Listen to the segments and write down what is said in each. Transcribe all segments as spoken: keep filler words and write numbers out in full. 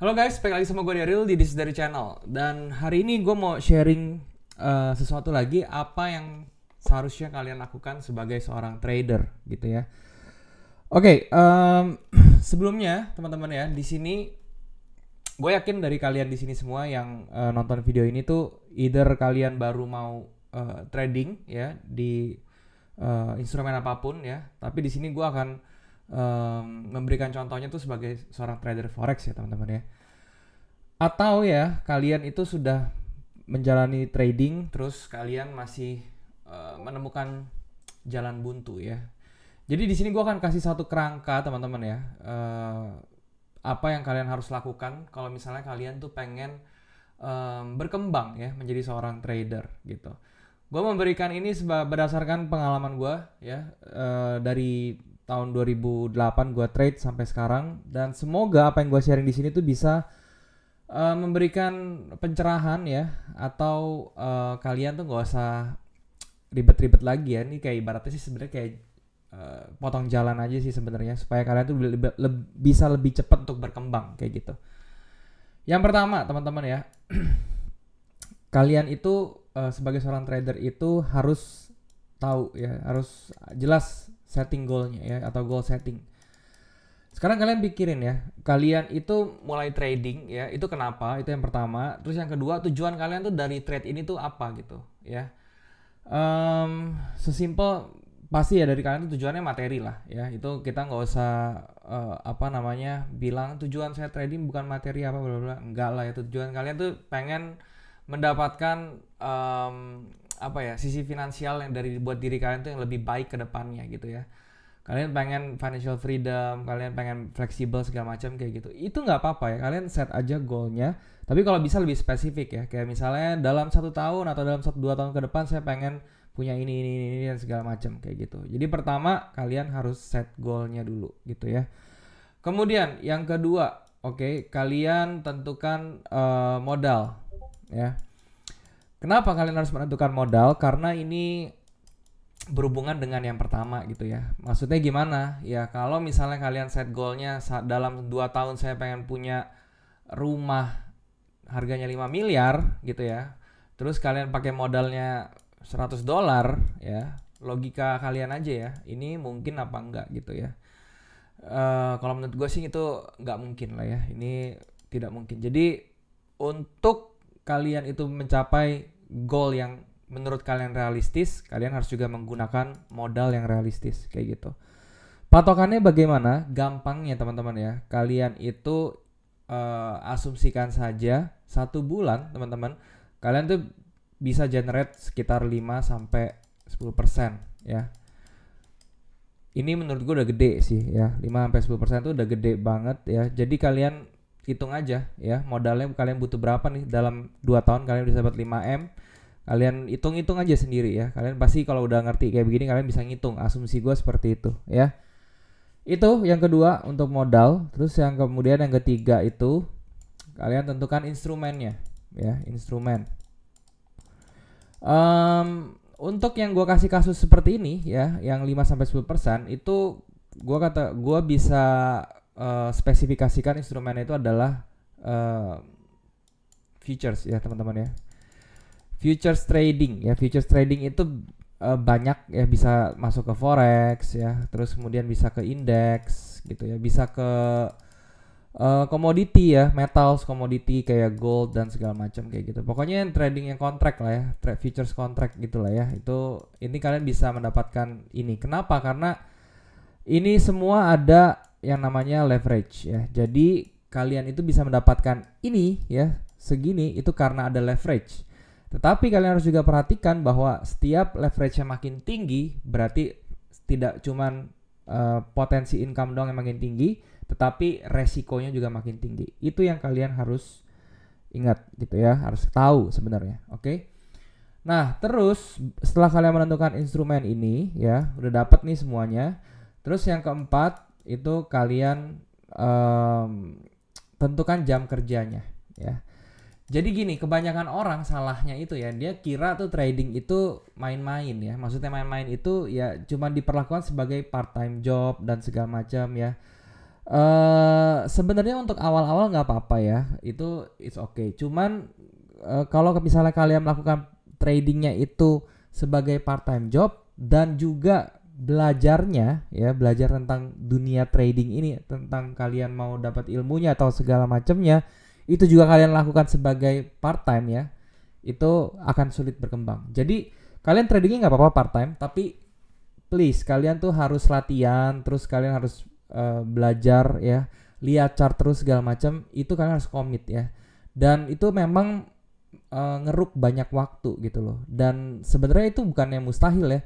Halo guys, balik lagi sama gue Daryl di This Is Daryl Channel. Dan hari ini gue mau sharing uh, sesuatu lagi, apa yang seharusnya kalian lakukan sebagai seorang trader gitu ya. Oke, okay, um, sebelumnya teman-teman ya, di sini gue yakin dari kalian di sini semua yang uh, nonton video ini tuh either kalian baru mau uh, trading ya di uh, instrumen apapun ya, tapi di sini gue akan Um, memberikan contohnya tuh sebagai seorang trader forex ya teman-teman ya. Atau ya kalian itu sudah menjalani trading terus kalian masih uh, menemukan jalan buntu ya. Jadi di sini gua akan kasih satu kerangka teman-teman ya. Uh, apa yang kalian harus lakukan kalau misalnya kalian tuh pengen um, berkembang ya menjadi seorang trader gitu. Gua memberikan ini berdasarkan pengalaman gua ya uh, dari tahun dua ribu delapan gue trade sampai sekarang, dan semoga apa yang gue sharing di sini tuh bisa uh, memberikan pencerahan ya, atau uh, kalian tuh nggak usah ribet-ribet lagi ya. Ini kayak ibaratnya sih sebenarnya kayak uh, potong jalan aja sih sebenarnya, supaya kalian tuh lebih, lebih, bisa lebih cepat untuk berkembang kayak gitu. Yang pertama teman-teman ya, kalian itu uh, sebagai seorang trader itu harus tahu ya, harus jelas setting goalnya ya, atau goal setting. Sekarang kalian pikirin ya, kalian itu mulai trading ya, itu kenapa? Itu yang pertama. Terus yang kedua, tujuan kalian tuh dari trade ini tuh apa gitu ya. Um, sesimpel pasti ya dari kalian tuh tujuannya materi lah ya. Itu kita nggak usah uh, apa namanya bilang tujuan saya trading bukan materi apa bla bla. Enggak lah ya, tujuan kalian tuh pengen mendapatkan um, apa ya, sisi finansial yang dari buat diri kalian tuh yang lebih baik ke depannya gitu ya. Kalian pengen financial freedom, kalian pengen fleksibel segala macam kayak gitu. Itu nggak apa-apa ya, kalian set aja goalnya. Tapi kalau bisa lebih spesifik ya, kayak misalnya dalam satu tahun atau dalam satu dua tahun ke depan saya pengen punya ini ini ini, ini dan segala macam kayak gitu. Jadi pertama kalian harus set goalnya dulu gitu ya. Kemudian yang kedua, oke okay, kalian tentukan uh, modal ya. Kenapa kalian harus menentukan modal? Karena ini berhubungan dengan yang pertama gitu ya. Maksudnya gimana? Ya kalau misalnya kalian set goalnya dalam dua tahun saya pengen punya rumah harganya lima miliar gitu ya. Terus kalian pakai modalnya seratus dolar ya. Logika kalian aja ya, ini mungkin apa enggak gitu ya. Uh, kalau menurut gue sih itu nggak mungkin lah ya. Ini tidak mungkin. Jadi untuk kalian itu mencapai goal yang menurut kalian realistis, kalian harus juga menggunakan modal yang realistis kayak gitu. Patokannya bagaimana? Gampangnya teman-teman ya, kalian itu uh, asumsikan saja satu bulan teman-teman, kalian tuh bisa generate sekitar lima sampai sepuluh persen ya. Ini menurut gue udah gede sih ya, lima sampai sepuluh persen itu udah gede banget ya. Jadi kalian hitung aja ya, modalnya kalian butuh berapa nih. Dalam dua tahun kalian bisa dapat lima M. Kalian hitung-hitung aja sendiri ya. Kalian pasti kalau udah ngerti kayak begini kalian bisa ngitung. Asumsi gue seperti itu ya. Itu yang kedua untuk modal. Terus yang kemudian yang ketiga itu kalian tentukan instrumennya ya, instrumen. um, Untuk yang gue kasih kasus seperti ini ya, yang lima sampai sepuluh persen itu gue kata gue bisa Uh, spesifikasikan instrumen itu adalah uh, futures ya teman-teman ya. Futures trading ya, futures trading itu uh, banyak ya, bisa masuk ke forex ya, terus kemudian bisa ke indeks gitu ya, bisa ke komoditi uh, ya, metals, komoditi kayak gold dan segala macam kayak gitu. Pokoknya trading yang kontrak lah ya, trade futures kontrak gitulah ya. Itu ini kalian bisa mendapatkan ini. Kenapa? Karena ini semua ada yang namanya leverage ya. Jadi kalian itu bisa mendapatkan ini ya, segini itu karena ada leverage. Tetapi kalian harus juga perhatikan bahwa setiap leverage yang makin tinggi berarti tidak cuman uh, potensi income doang yang makin tinggi, tetapi resikonya juga makin tinggi. Itu yang kalian harus ingat gitu ya, harus tahu sebenarnya. Oke. Okay? Nah, terus setelah kalian menentukan instrumen ini ya, udah dapat nih semuanya. Terus yang keempat itu kalian um, tentukan jam kerjanya ya. Jadi gini, kebanyakan orang salahnya itu ya, dia kira tuh trading itu main-main ya. Maksudnya main-main itu ya cuma diperlakukan sebagai part time job dan segala macam ya. Uh, sebenarnya untuk awal-awal nggak apa-apa ya, itu it's okay. Cuman uh, kalau misalnya kalian melakukan tradingnya itu sebagai part-time job dan juga belajarnya ya, belajar tentang dunia trading ini, tentang kalian mau dapat ilmunya atau segala macamnya, itu juga kalian lakukan sebagai part-time ya, itu akan sulit berkembang. Jadi kalian tradingnya nggak apa-apa part-time, tapi please kalian tuh harus latihan, terus kalian harus Uh, belajar ya, lihat chart terus segala macam, itu kalian harus komit ya, dan itu memang uh, ngeruk banyak waktu gitu loh. Dan sebenarnya itu bukannya mustahil ya,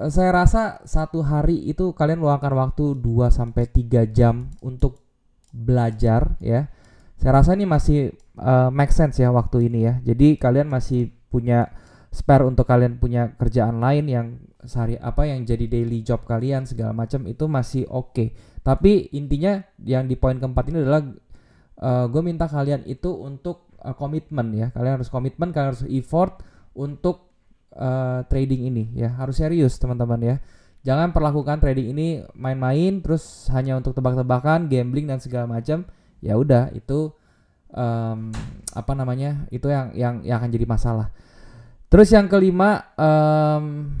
uh, saya rasa satu hari itu kalian luangkan waktu dua sampai tiga jam untuk belajar ya. Saya rasa ini masih uh, make sense ya waktu ini ya, jadi kalian masih punya spare untuk kalian punya kerjaan lain yang sehari apa yang jadi daily job kalian segala macam, itu masih oke okay. Tapi intinya yang di poin keempat ini adalah uh, gue minta kalian itu untuk uh, komitmen ya, kalian harus komitmen, kalian harus effort untuk uh, trading ini ya, harus serius teman-teman ya. Jangan perlakukan trading ini main-main terus hanya untuk tebak-tebakan, gambling dan segala macam. Ya udah itu um, apa namanya itu yang, yang yang akan jadi masalah. Terus yang kelima, um,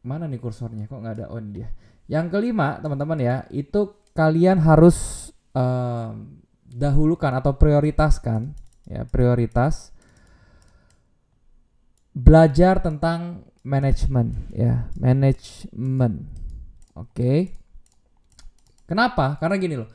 mana nih kursornya? Kok nggak ada on dia? Yang kelima teman-teman ya, itu kalian harus um, dahulukan atau prioritaskan ya, prioritas belajar tentang manajemen ya, manajemen. Oke, okay. Kenapa? Karena gini loh,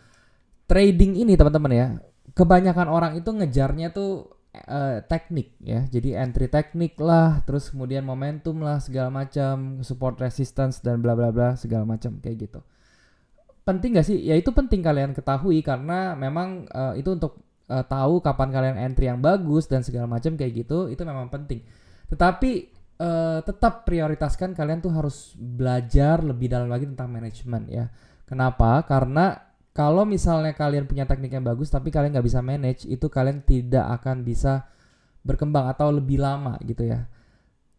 trading ini teman-teman ya, kebanyakan orang itu ngejarnya tuh Uh, teknik ya, jadi entry teknik lah, terus kemudian momentum lah segala macam, support resistance dan bla bla bla segala macam kayak gitu. Penting gak sih? Ya itu penting kalian ketahui karena memang uh, itu untuk uh, tahu kapan kalian entry yang bagus dan segala macam kayak gitu, itu memang penting. Tetapi uh, tetap prioritaskan, kalian tuh harus belajar lebih dalam lagi tentang manajemen ya. Kenapa? Karena kalau misalnya kalian punya teknik yang bagus tapi kalian nggak bisa manage, itu kalian tidak akan bisa berkembang atau lebih lama gitu ya.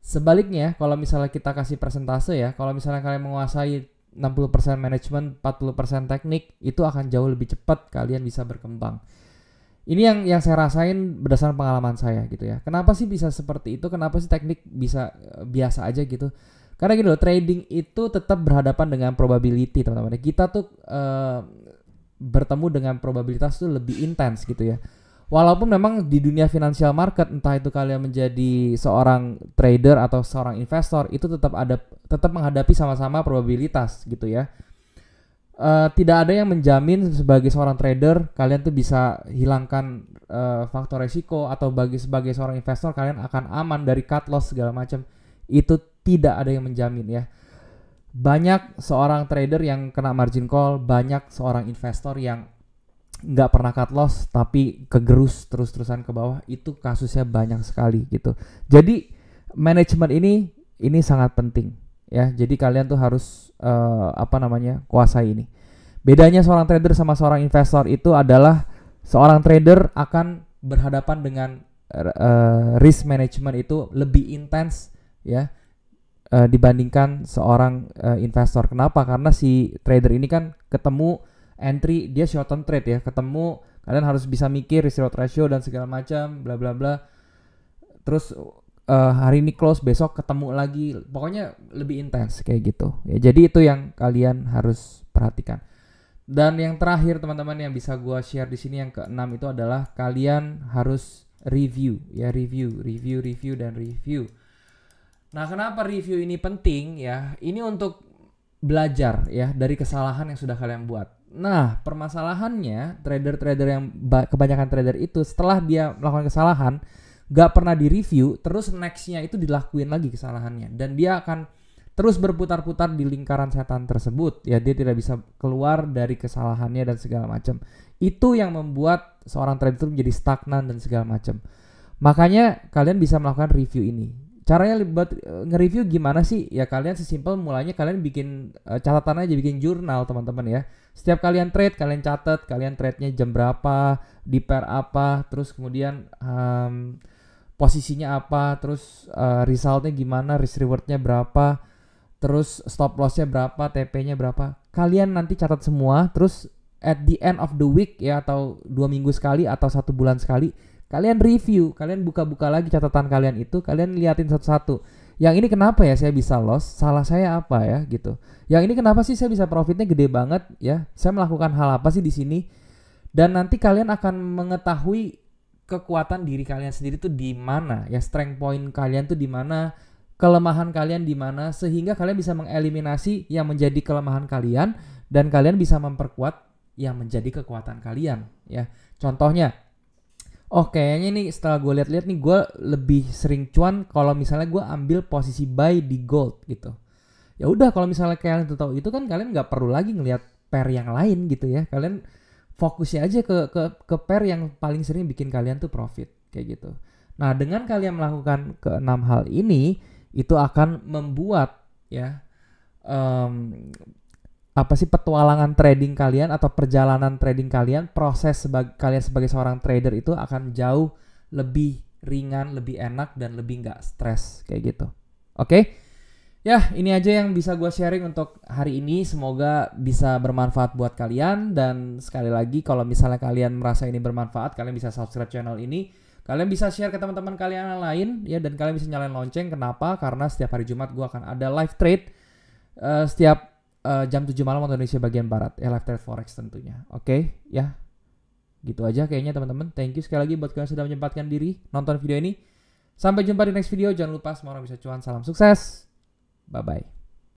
Sebaliknya kalau misalnya kita kasih persentase ya, kalau misalnya kalian menguasai enam puluh persen manajemen, empat puluh persen teknik, itu akan jauh lebih cepat kalian bisa berkembang. Ini yang yang saya rasain berdasarkan pengalaman saya gitu ya. Kenapa sih bisa seperti itu? Kenapa sih teknik bisa uh, biasa aja gitu? Karena gitu loh, trading itu tetap berhadapan dengan probability teman-teman. Kita tuh uh, bertemu dengan probabilitas itu lebih intens gitu ya. Walaupun memang di dunia financial market, entah itu kalian menjadi seorang trader atau seorang investor, itu tetap ada, tetap menghadapi sama-sama probabilitas gitu ya. Uh, tidak ada yang menjamin sebagai seorang trader kalian tuh bisa hilangkan uh, faktor resiko, atau bagi sebagai seorang investor kalian akan aman dari cut loss segala macam. Itu tidak ada yang menjamin ya. Banyak seorang trader yang kena margin call, banyak seorang investor yang nggak pernah cut loss tapi kegerus terus-terusan ke bawah, itu kasusnya banyak sekali gitu. Jadi manajemen ini ini sangat penting ya. Jadi kalian tuh harus uh, apa namanya kuasai ini. Bedanya seorang trader sama seorang investor itu adalah seorang trader akan berhadapan dengan uh, risk management itu lebih intens ya. Uh, dibandingkan seorang uh, investor. Kenapa? Karena si trader ini kan ketemu entry, dia short term trade ya, ketemu kalian harus bisa mikir risk reward ratio dan segala macam bla bla bla. Terus uh, hari ini close, besok ketemu lagi, pokoknya lebih intens kayak gitu ya. Jadi itu yang kalian harus perhatikan. Dan yang terakhir teman-teman yang bisa gua share di sini yang keenam itu adalah kalian harus review ya, review review review dan review. Nah, kenapa review ini penting ya? Ini untuk belajar ya dari kesalahan yang sudah kalian buat. Nah, permasalahannya trader-trader yang kebanyakan trader itu setelah dia melakukan kesalahan gak pernah direview, terus nextnya itu dilakuin lagi kesalahannya, dan dia akan terus berputar-putar di lingkaran setan tersebut ya, dia tidak bisa keluar dari kesalahannya dan segala macam. Itu yang membuat seorang trader itu menjadi stagnan dan segala macam. Makanya kalian bisa melakukan review ini. Caranya buat nge-review gimana sih? Ya kalian sesimpel mulanya kalian bikin uh, catatan aja, bikin jurnal teman-teman ya. Setiap kalian trade, kalian catat, kalian trade-nya jam berapa, di pair apa, terus kemudian um, posisinya apa, terus uh, result-nya gimana, risk reward-nya berapa, terus stop loss-nya berapa, T P-nya berapa. kalian nanti catat semua, terus at the end of the week ya, atau dua minggu sekali atau satu bulan sekali, kalian review, kalian buka-buka lagi catatan kalian itu, kalian liatin satu-satu. Yang ini kenapa ya saya bisa loss? Salah saya apa ya gitu? Yang ini kenapa sih saya bisa profitnya gede banget ya? Saya melakukan hal apa sih di sini? Dan nanti kalian akan mengetahui kekuatan diri kalian sendiri tuh di mana, ya strength point kalian tuh di mana, kelemahan kalian di mana, sehingga kalian bisa mengeliminasi yang menjadi kelemahan kalian dan kalian bisa memperkuat yang menjadi kekuatan kalian ya. Contohnya, oh kayaknya nih setelah gue lihat-lihat nih gue lebih sering cuan kalau misalnya gue ambil posisi buy di gold gitu. Ya udah, kalau misalnya kalian tahu itu kan kalian nggak perlu lagi ngelihat pair yang lain gitu ya. Kalian fokusnya aja ke ke ke pair yang paling sering bikin kalian tuh profit kayak gitu. Nah, dengan kalian melakukan keenam hal ini itu akan membuat ya um, apa sih petualangan trading kalian atau perjalanan trading kalian, proses sebagai, kalian sebagai seorang trader itu akan jauh lebih ringan, lebih enak, dan lebih nggak stres kayak gitu. Oke? Okay? Ya, ini aja yang bisa gue sharing untuk hari ini. Semoga bisa bermanfaat buat kalian. Dan sekali lagi, kalau misalnya kalian merasa ini bermanfaat, kalian bisa subscribe channel ini. Kalian bisa share ke teman-teman kalian yang lain ya, dan kalian bisa nyalain lonceng. Kenapa? Karena setiap hari Jumat gue akan ada live trade uh, setiap Uh, jam tujuh malam waktu Indonesia bagian barat, ya, live trade forex tentunya. Oke, okay? Ya, gitu aja kayaknya teman-teman. Thank you sekali lagi buat kalian sudah menyempatkan diri nonton video ini. Sampai jumpa di next video. Jangan lupa semua orang bisa cuan. Salam sukses. Bye bye.